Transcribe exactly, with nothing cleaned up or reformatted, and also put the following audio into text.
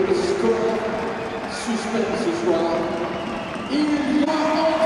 Le score suspect ce soir, il y a